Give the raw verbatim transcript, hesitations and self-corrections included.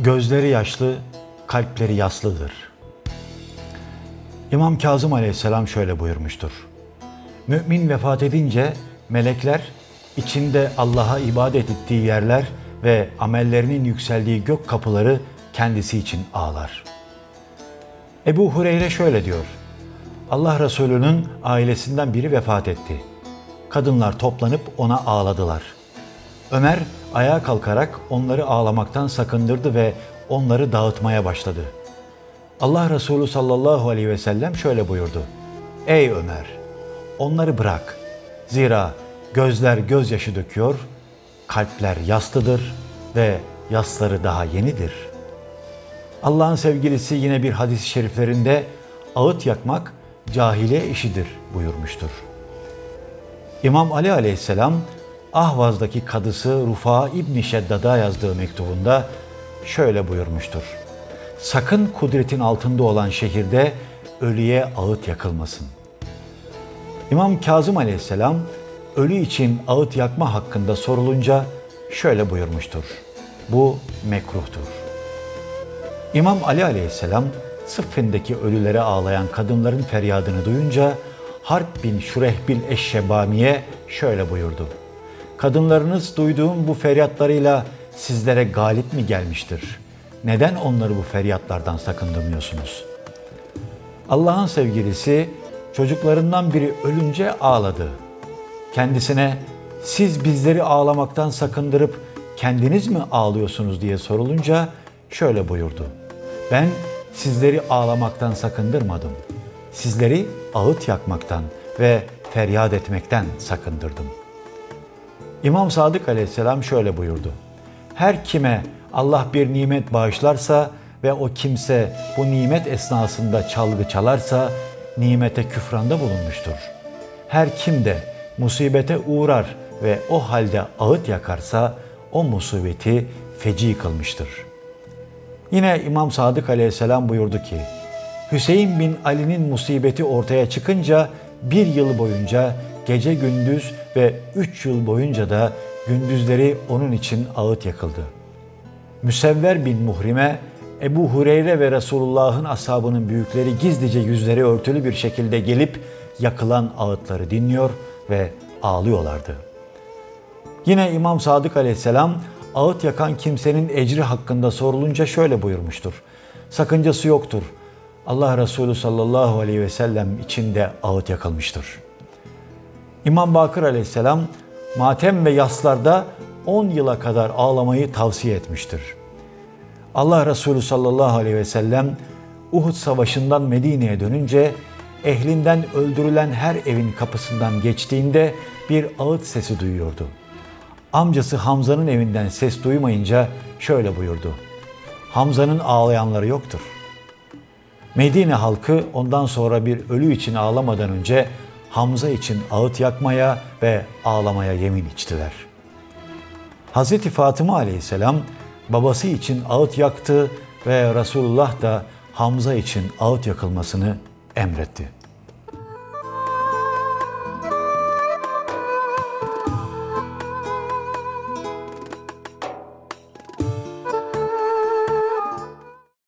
Gözleri yaşlı, kalpleri yaslıdır. İmam Kazım aleyhisselam şöyle buyurmuştur. Mümin vefat edince melekler, içinde Allah'a ibadet ettiği yerler ve amellerinin yükseldiği gök kapıları kendisi için ağlar. Ebu Hureyre şöyle diyor. Allah Resulü'nün ailesinden biri vefat etti. Kadınlar toplanıp ona ağladılar. Ömer ayağa kalkarak onları ağlamaktan sakındırdı ve onları dağıtmaya başladı. Allah Resulü sallallahu aleyhi ve sellem şöyle buyurdu. Ey Ömer! Onları bırak. Zira gözler gözyaşı döküyor, kalpler yaslıdır ve yasları daha yenidir. Allah'ın sevgilisi yine bir hadis-i şeriflerinde ağıt yakmak cahiliye işidir buyurmuştur. İmam Ali aleyhisselam Ahvaz'daki kadısı Rufa ibn-i Şeddada yazdığı mektubunda şöyle buyurmuştur. Sakın kudretin altında olan şehirde ölüye ağıt yakılmasın. İmam Kazım aleyhisselam ölü için ağıt yakma hakkında sorulunca şöyle buyurmuştur. Bu mekruhtur. İmam Ali aleyhisselam Sıffin'deki ölülere ağlayan kadınların feryadını duyunca Harp bin Şurehbil Eşşebami'ye şöyle buyurdu. Kadınlarınız duyduğum bu feryatlarıyla sizlere galip mi gelmiştir? Neden onları bu feryatlardan sakındırmıyorsunuz? Allah'ın sevgilisi çocuklarından biri ölünce ağladı. Kendisine siz bizleri ağlamaktan sakındırıp kendiniz mi ağlıyorsunuz diye sorulunca şöyle buyurdu. Ben sizleri ağlamaktan sakındırmadım. Sizleri ağıt yakmaktan ve feryat etmekten sakındırdım. İmam Sadık aleyhisselam şöyle buyurdu. Her kime Allah bir nimet bağışlarsa ve o kimse bu nimet esnasında çalgı çalarsa nimete küfranda bulunmuştur. Her kim de musibete uğrar ve o halde ağıt yakarsa o musibeti feci kılmıştır. Yine İmam Sadık aleyhisselam buyurdu ki, Hüseyin bin Ali'nin musibeti ortaya çıkınca bir yıl boyunca gece gündüz ve üç yıl boyunca da gündüzleri onun için ağıt yakıldı. Müsevver bin Muhrime, Ebu Hureyre ve Resulullah'ın ashabının büyükleri gizlice yüzleri örtülü bir şekilde gelip yakılan ağıtları dinliyor ve ağlıyorlardı. Yine İmam Sadık aleyhisselam ağıt yakan kimsenin ecri hakkında sorulunca şöyle buyurmuştur. Sakıncası yoktur. Allah Resulü sallallahu aleyhi ve sellem için de ağıt yakılmıştır. İmam Bakır aleyhisselam matem ve yaslarda on yıla kadar ağlamayı tavsiye etmiştir. Allah Resulü sallallahu aleyhi ve sellem Uhud savaşından Medine'ye dönünce ehlinden öldürülen her evin kapısından geçtiğinde bir ağıt sesi duyuyordu. Amcası Hamza'nın evinden ses duymayınca şöyle buyurdu. Hamza'nın ağlayanları yoktur. Medine halkı ondan sonra bir ölü için ağlamadan önce Hamza için ağıt yakmaya ve ağlamaya yemin içtiler. Hazreti Fatıma aleyhisselam babası için ağıt yaktı ve Resulullah da Hamza için ağıt yakılmasını emretti.